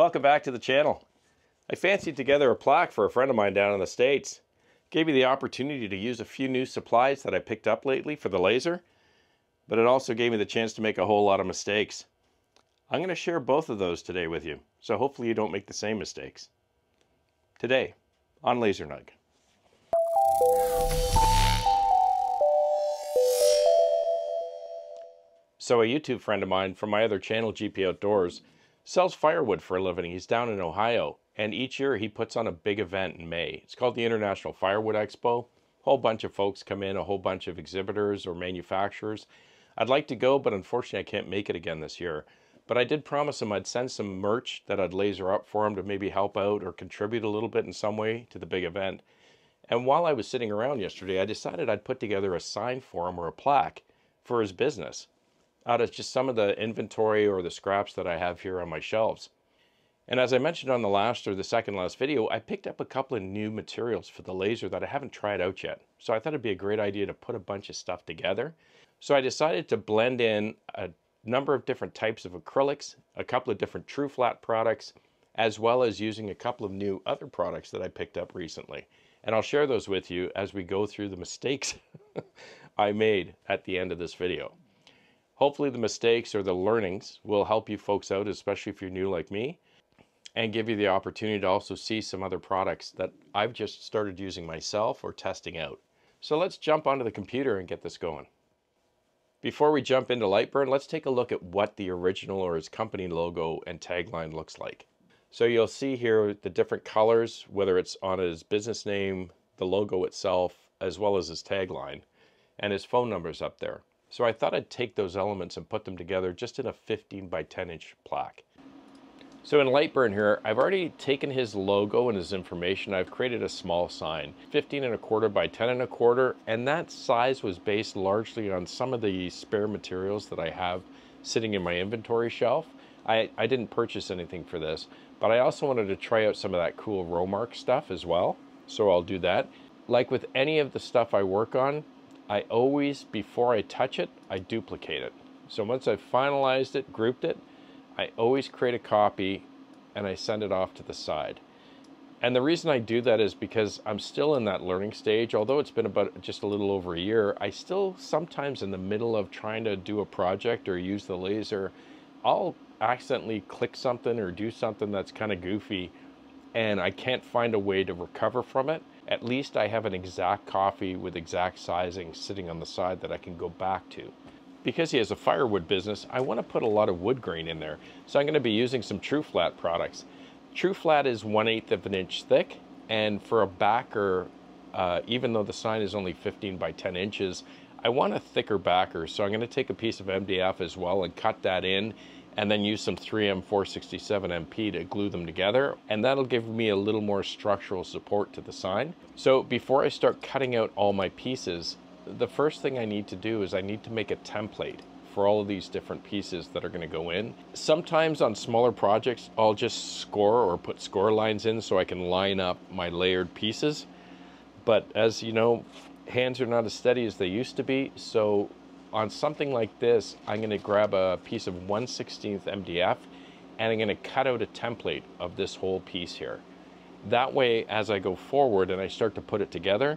Welcome back to the channel. I fancied together a plaque for a friend of mine down in the States. Gave me the opportunity to use a few new supplies that I picked up lately for the laser, but it also gave me the chance to make a whole lot of mistakes. I'm going to share both of those today with you, so hopefully you don't make the same mistakes. Today, on LaserNug. So a YouTube friend of mine from my other channel, GP Outdoors, sells firewood for a living. He's down in Ohio, and each year he puts on a big event in May. It's called the International Firewood Expo. A whole bunch of folks come in, a whole bunch of exhibitors or manufacturers. I'd like to go, but unfortunately I can't make it again this year. But I did promise him I'd send some merch that I'd laser up for him to maybe help out or contribute a little bit in some way to the big event. And while I was sitting around yesterday, I decided I'd put together a sign for him, or a plaque, for his business, out of just some of the inventory or the scraps that I have here on my shelves. And as I mentioned on the last or the second last video, I picked up a couple of new materials for the laser that I haven't tried out yet. So I thought it'd be a great idea to put a bunch of stuff together. So I decided to blend in a number of different types of acrylics, a couple of different TruFlat products, as well as using a couple of new other products that I picked up recently. And I'll share those with you as we go through the mistakes I made at the end of this video. Hopefully the mistakes or the learnings will help you folks out, especially if you're new like me, and give you the opportunity to also see some other products that I've just started using myself or testing out. So let's jump onto the computer and get this going. Before we jump into Lightburn, let's take a look at what the original or his company logo and tagline looks like. So you'll see here the different colors, whether it's on his business name, the logo itself, as well as his tagline, and his phone number's up there. So I thought I'd take those elements and put them together just in a 15" by 10" plaque. So in Lightburn here, I've already taken his logo and his information. I've created a small sign, 15¼ by 10¼, and that size was based largely on some of the spare materials that I have sitting in my inventory shelf. I didn't purchase anything for this, but I also wanted to try out some of that cool Rowmark stuff as well, so I'll do that. Like with any of the stuff I work on, I always, before I touch it, I duplicate it. So once I've finalized it, grouped it, I always create a copy and I send it off to the side. And the reason I do that is because I'm still in that learning stage. Although it's been about just a little over a year, I still sometimes in the middle of trying to do a project or use the laser, I'll accidentally click something or do something that's kind of goofy and I can't find a way to recover from it. At least I have an exact copy with exact sizing sitting on the side that I can go back to. Because he has a firewood business, I want to put a lot of wood grain in there. So I'm going to be using some TruFlat products. TruFlat is 1/8 of an inch thick, and for a backer, even though the sign is only 15 by 10", I want a thicker backer. So I'm going to take a piece of MDF as well and cut that in, and then use some 3M 467MP to glue them together, and that'll give me a little more structural support to the sign. So before I start cutting out all my pieces, the first thing I need to do is I need to make a template for all of these different pieces that are going to go in. Sometimes on smaller projects, I'll just score or put score lines in so I can line up my layered pieces. But as you know, hands are not as steady as they used to be, so on something like this, I'm going to grab a piece of 1/16 MDF and I'm going to cut out a template of this whole piece here. That way, as I go forward and I start to put it together,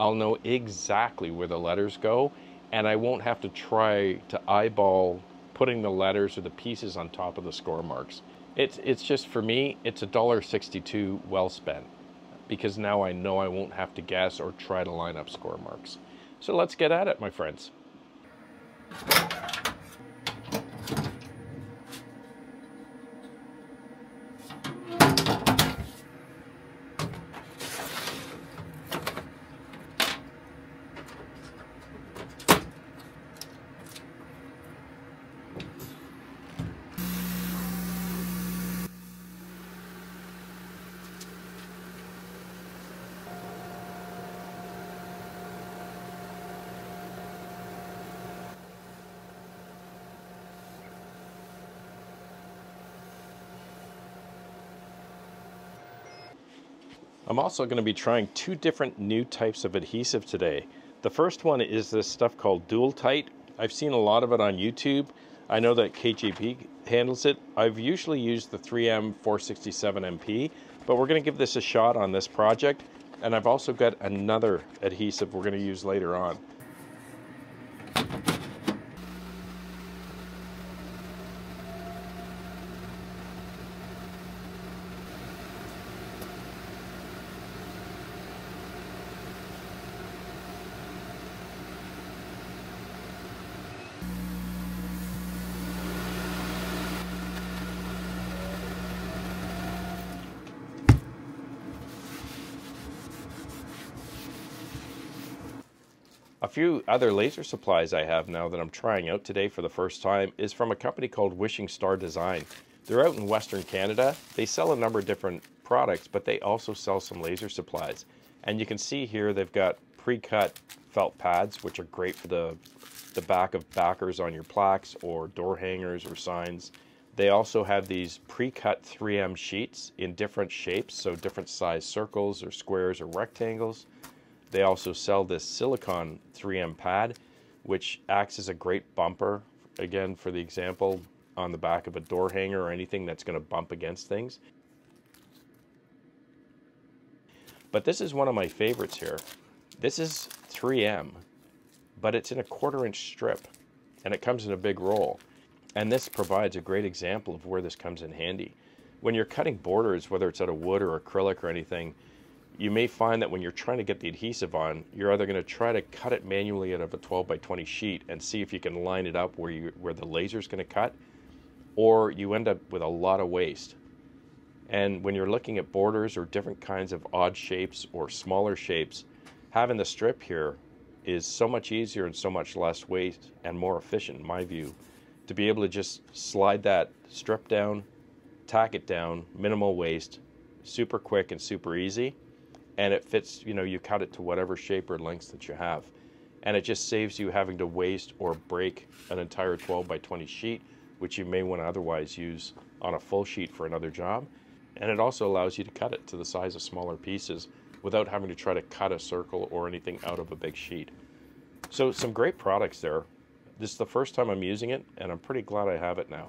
I'll know exactly where the letters go and I won't have to try to eyeball putting the letters or the pieces on top of the score marks. It's just, for me, it's $1.62 well spent, because now I know I won't have to guess or try to line up score marks. So let's get at it, my friends. I'm also going to be trying two different new types of adhesive today. The first one is this stuff called DualTite. I've seen a lot of it on YouTube. I know that KJP handles it. I've usually used the 3M 467MP, but we're going to give this a shot on this project. And I've also got another adhesive we're going to use later on. A few other laser supplies I have now that I'm trying out today for the first time is from a company called Wishing Star Design. They're out in Western Canada. They sell a number of different products, but they also sell some laser supplies. And you can see here they've got pre-cut felt pads, which are great for the back of backers on your plaques or door hangers or signs. They also have these pre-cut 3M sheets in different shapes, so different size circles or squares or rectangles. They also sell this silicone 3M pad, which acts as a great bumper, again, for the example, on the back of a door hanger or anything that's going to bump against things. But this is one of my favorites here. This is 3M, but it's in a 1/4-inch strip, and it comes in a big roll. And this provides a great example of where this comes in handy. When you're cutting borders, whether it's out of wood or acrylic or anything, you may find that when you're trying to get the adhesive on, you're either going to try to cut it manually out of a 12x20 sheet and see if you can line it up where the laser's going to cut, or you end up with a lot of waste. And when you're looking at borders or different kinds of odd shapes or smaller shapes, having the strip here is so much easier and so much less waste and more efficient, in my view, to be able to just slide that strip down, tack it down, minimal waste, super quick and super easy. And it fits, you know, you cut it to whatever shape or lengths that you have. And it just saves you having to waste or break an entire 12x20 sheet, which you may want to otherwise use on a full sheet for another job. And it also allows you to cut it to the size of smaller pieces without having to try to cut a circle or anything out of a big sheet. So some great products there. This is the first time I'm using it, and I'm pretty glad I have it now.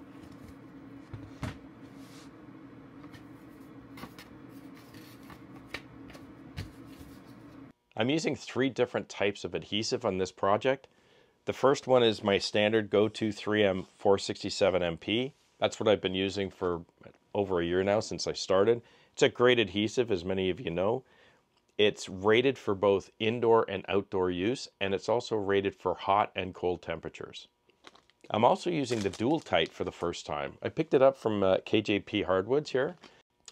I'm using 3 different types of adhesive on this project. The first one is my standard go-to 3M 467MP. That's what I've been using for over a year now since I started. It's a great adhesive, as many of you know. It's rated for both indoor and outdoor use, and it's also rated for hot and cold temperatures. I'm also using the DualTite for the first time. I picked it up from KJP Hardwoods here.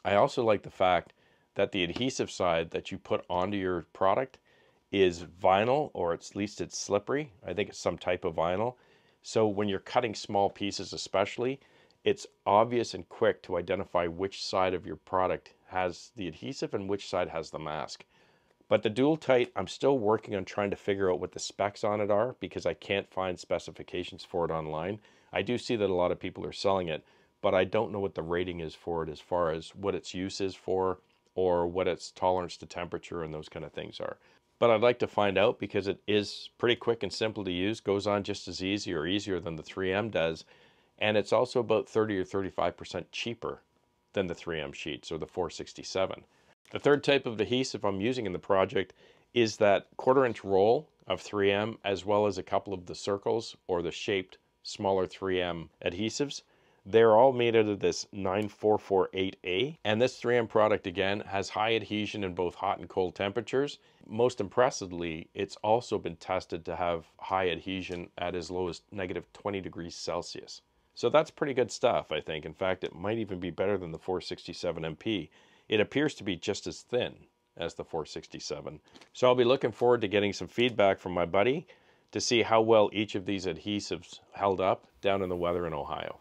I also like the fact that the adhesive side that you put onto your product is vinyl, or at least it's slippery. I think it's some type of vinyl. So when you're cutting small pieces especially, it's obvious and quick to identify which side of your product has the adhesive and which side has the mask. But the DualTite, I'm still working on trying to figure out what the specs on it are, because I can't find specifications for it online. I do see that a lot of people are selling it, but I don't know what the rating is for it as far as what its use is for, or what its tolerance to temperature and those kind of things are. But I'd like to find out, because it is pretty quick and simple to use, goes on just as easy or easier than the 3M does, and it's also about 30 or 35% cheaper than the 3M sheets or the 467. The third type of adhesive I'm using in the project is that 1/4-inch roll of 3M, as well as a couple of the circles or the shaped smaller 3M adhesives. They're all made out of this 9448A, and this 3M product, again, has high adhesion in both hot and cold temperatures. Most impressively, it's also been tested to have high adhesion at as low as -20°C. So that's pretty good stuff, I think. In fact, it might even be better than the 467MP. It appears to be just as thin as the 467. So I'll be looking forward to getting some feedback from my buddy to see how well each of these adhesives held up down in the weather in Ohio.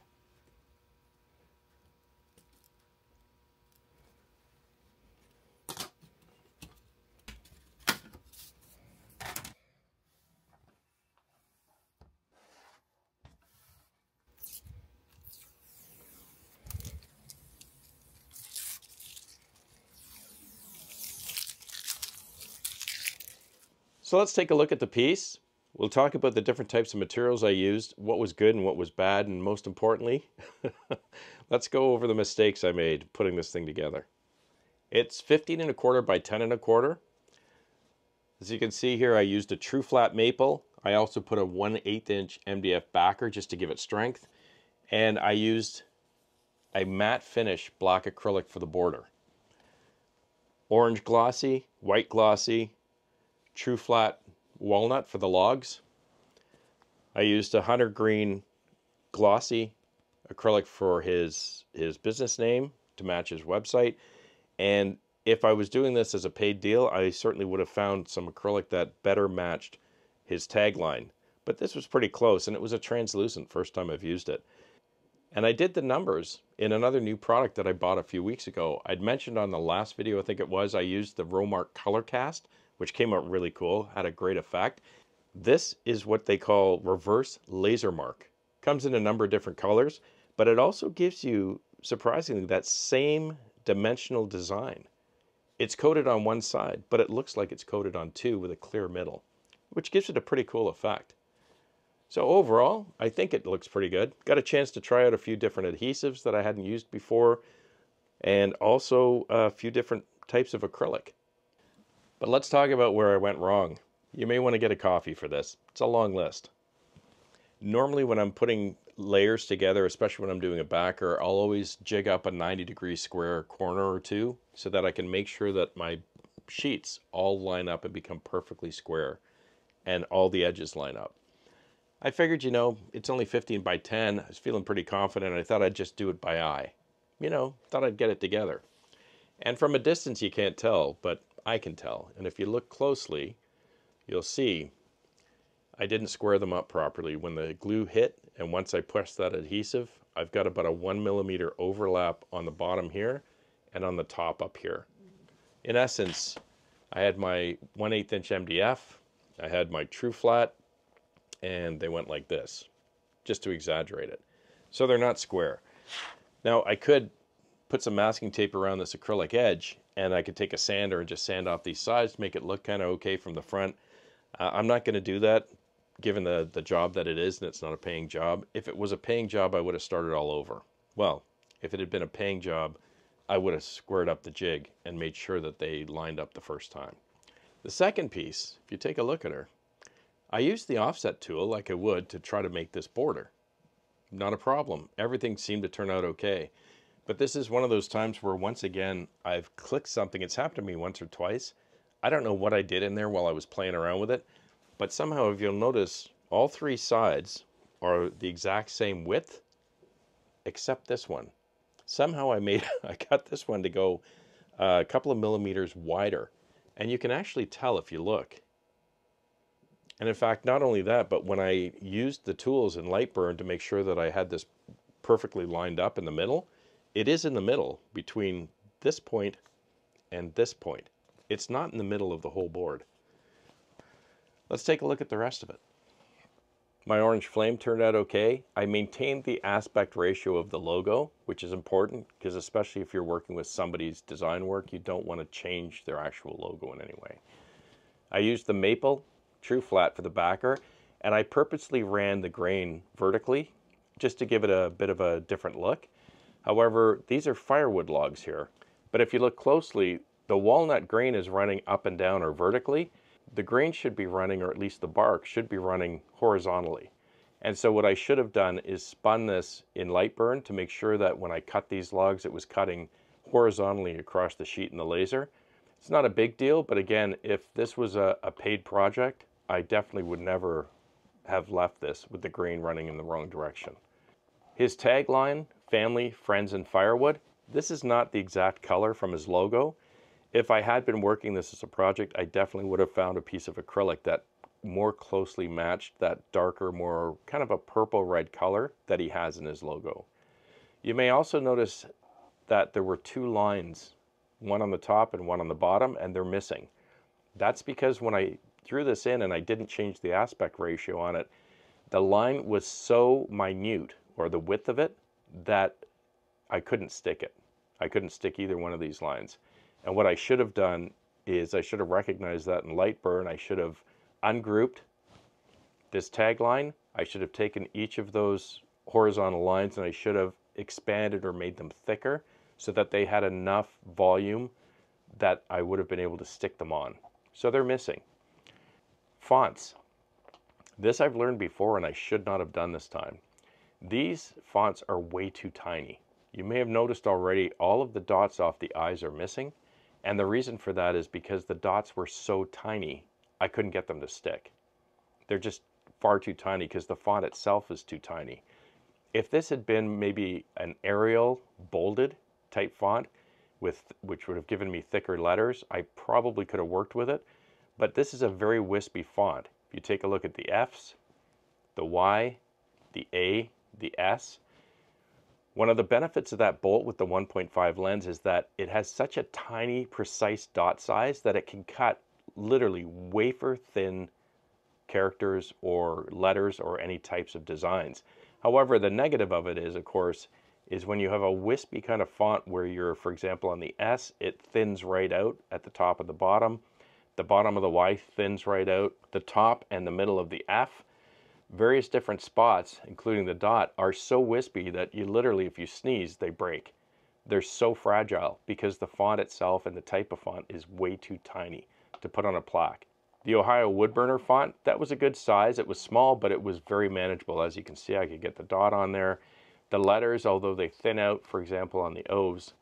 So let's take a look at the piece. We'll talk about the different types of materials I used, what was good and what was bad, and most importantly, let's go over the mistakes I made putting this thing together. It's 15¼ by 10¼. As you can see here, I used a TruFlat maple. I also put a 1/8" MDF backer just to give it strength. And I used a matte finish black acrylic for the border. Orange glossy, white glossy, TruFlat walnut for the logs. I used a hunter green glossy acrylic for his business name to match his website. And if I was doing this as a paid deal, I certainly would have found some acrylic that better matched his tagline. But this was pretty close, and it was a translucent, first time I've used it. And I did the numbers in another new product that I bought a few weeks ago. I'd mentioned on the last video, I think it was, I used the Rowmark color cast, which came out really cool, had a great effect. This is what they call reverse laser mark. Comes in a number of different colors, but it also gives you, surprisingly, that same dimensional design. It's coated on one side, but it looks like it's coated on two with a clear middle, which gives it a pretty cool effect. So overall, I think it looks pretty good. Got a chance to try out a few different adhesives that I hadn't used before, and also a few different types of acrylic. But let's talk about where I went wrong. You may want to get a coffee for this. It's a long list. Normally when I'm putting layers together, especially when I'm doing a backer, I'll always jig up a 90-degree square corner or two so that I can make sure that my sheets all line up and become perfectly square and all the edges line up. I figured, you know, it's only 15 by 10. I was feeling pretty confident. I thought I'd just do it by eye. You know, thought I'd get it together. And from a distance you can't tell, but I can tell. And if you look closely, you'll see I didn't square them up properly. When the glue hit and once I pressed that adhesive, I've got about a 1mm overlap on the bottom here and on the top up here. In essence, I had my 1/8" MDF, I had my TruFlat, and they went like this, just to exaggerate it. So they're not square. Now I could put some masking tape around this acrylic edge, and I could take a sander and just sand off these sides to make it look kind of okay from the front. I'm not going to do that, given the job that it is, and it's not a paying job. If it was a paying job, I would have started all over. Well, if it had been a paying job, I would have squared up the jig and made sure that they lined up the first time. The second piece, if you take a look at her, I used the offset tool like I would to try to make this border. Not a problem. Everything seemed to turn out okay. But this is one of those times where once again, I've clicked something. It's happened to me once or twice. I don't know what I did in there while I was playing around with it, but somehow if you'll notice, all three sides are the exact same width, except this one. Somehow I got this one to go a couple of millimeters wider. And you can actually tell if you look. And in fact, not only that, but when I used the tools in Lightburn to make sure that I had this perfectly lined up in the middle, it is in the middle between this point and this point. It's not in the middle of the whole board. Let's take a look at the rest of it. My orange flame turned out okay. I maintained the aspect ratio of the logo, which is important because especially if you're working with somebody's design work, you don't want to change their actual logo in any way. I used the maple TruFlat for the backer, and I purposely ran the grain vertically just to give it a bit of a different look. However, these are firewood logs here, but if you look closely, the walnut grain is running up and down or vertically. The grain should be running, or at least the bark should be running horizontally. And so what I should have done is spun this in Lightburn to make sure that when I cut these logs, it was cutting horizontally across the sheet in the laser. It's not a big deal, but again, if this was a paid project, I definitely would never have left this with the grain running in the wrong direction. His tagline, family, friends, and firewood, this is not the exact color from his logo. If I had been working this as a project, I definitely would have found a piece of acrylic that more closely matched that darker, more kind of a purple-red color that he has in his logo. You may also notice that there were two lines, one on the top and one on the bottom, and they're missing. That's because when I threw this in and I didn't change the aspect ratio on it, the line was so minute, or the width of it, that I couldn't stick it. I couldn't stick either one of these lines. And what I should have done is I should have recognized that in Lightburn. I should have ungrouped This tagline, I should have taken each of those horizontal lines and I should have expanded or made them thicker so that they had enough volume that I would have been able to stick them on. So they're missing. Fonts. This I've learned before and I should not have done this time. These fonts are way too tiny. You may have noticed already all of the dots off the eyes are missing, and the reason for that is because the dots were so tiny I couldn't get them to stick. They're just far too tiny because the font itself is too tiny. If this had been maybe an Arial bolded type font, which would have given me thicker letters, I probably could have worked with it, but this is a very wispy font. If you take a look at the F's, the Y, the A, the S. One of the benefits of that bolt with the 1.5 lens is that it has such a tiny, precise dot size that it can cut literally wafer thin characters or letters or any types of designs. However, the negative of it is, of course, is when you have a wispy kind of font where you're, for example, on the S, it thins right out at the top and the bottom of the Y thins right out, the top and the middle of the F. Various different spots, including the dot, are so wispy that you literally, if you sneeze, they break. They're so fragile because the font itself and the type of font is way too tiny to put on a plaque. The Ohio Woodburner font, that was a good size. It was small, but it was very manageable. As you can see, I could get the dot on there. The letters, although they thin out, for example, on the O's,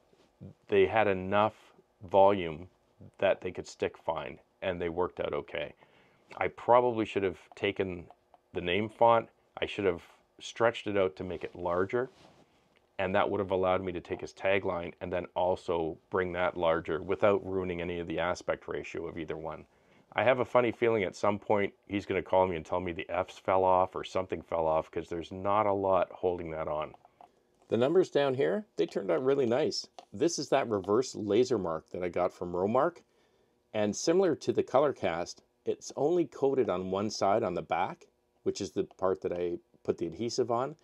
they had enough volume that they could stick fine, and they worked out okay. I probably should have taken the name font. I should have stretched it out to make it larger, and that would have allowed me to take his tagline and then also bring that larger without ruining any of the aspect ratio of either one. I have a funny feeling at some point he's going to call me and tell me the F's fell off or something fell off, because there's not a lot holding that on. The numbers down here, they turned out really nice. This is that reverse laser mark that I got from Rowmark, and similar to the color cast, it's only coated on one side on the back, which is the part that I put the adhesive on.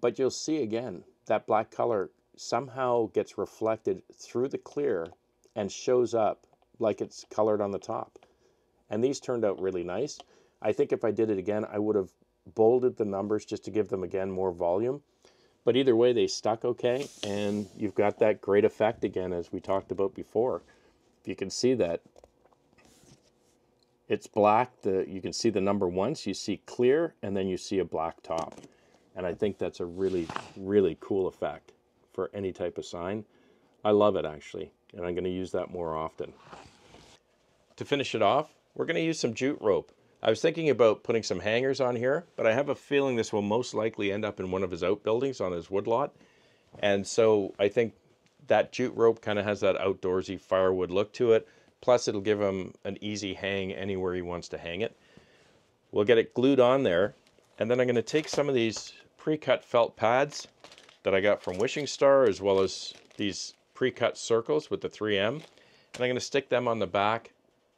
But you'll see again, that black color somehow gets reflected through the clear and shows up like it's colored on the top. And these turned out really nice. I think if I did it again, I would have bolded the numbers just to give them again more volume. But either way, they stuck okay. And you've got that great effect again, as we talked about before. If you can see that, it's black, you can see the number once, you see clear, and then you see a black top. And I think that's a really, really cool effect for any type of sign. I love it, actually, and I'm gonna use that more often. To finish it off, we're gonna use some jute rope. I was thinking about putting some hangers on here, but I have a feeling this will most likely end up in one of his outbuildings on his woodlot. And so I think that jute rope kind of has that outdoorsy firewood look to it. Plus, it'll give him an easy hang anywhere he wants to hang it. We'll get it glued on there. And then I'm going to take some of these pre-cut felt pads that I got from Wishing Star, as well as these pre-cut circles with the 3M. And I'm going to stick them on the back,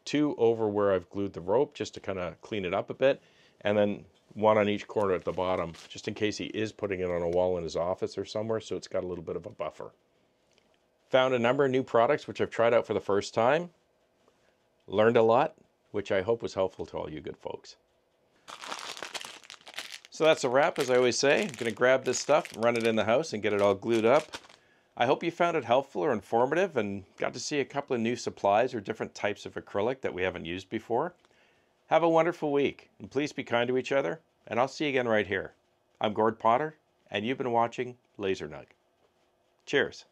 two over where I've glued the rope, just to kind of clean it up a bit. And then one on each corner at the bottom, just in case he is putting it on a wall in his office or somewhere, so it's got a little bit of a buffer. Found a number of new products, which I've tried out for the first time. Learned a lot, which I hope was helpful to all you good folks. So that's a wrap, as I always say. I'm going to grab this stuff, run it in the house, and get it all glued up. I hope you found it helpful or informative and got to see a couple of new supplies or different types of acrylic that we haven't used before. Have a wonderful week, and please be kind to each other, and I'll see you again right here. I'm Gord Potter, and you've been watching LaserNug. Cheers.